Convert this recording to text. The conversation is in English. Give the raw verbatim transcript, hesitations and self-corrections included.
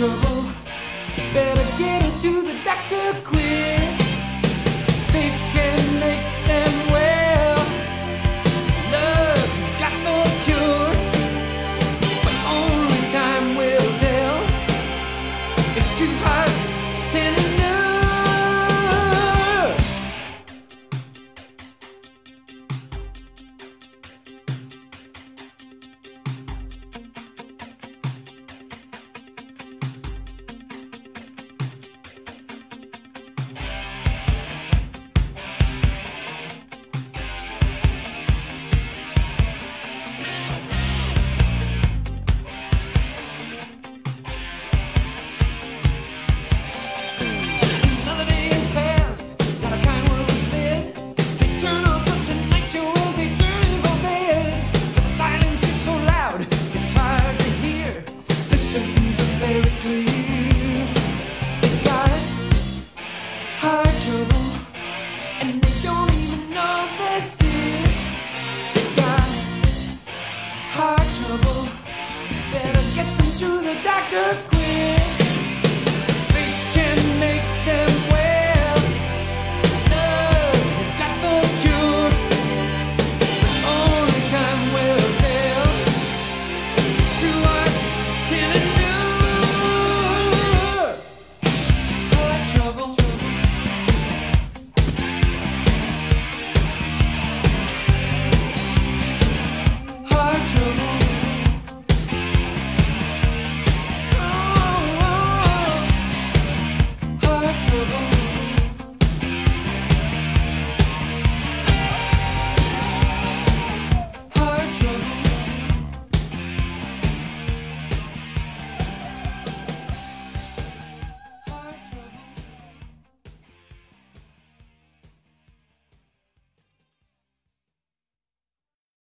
trouble. Better get it to the doctor quick.